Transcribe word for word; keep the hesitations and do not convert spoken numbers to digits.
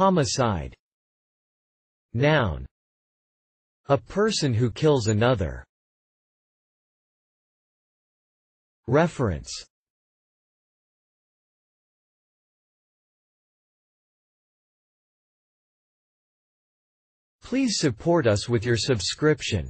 Homicide. Noun. A person who kills another. Reference. Please support us with your subscription.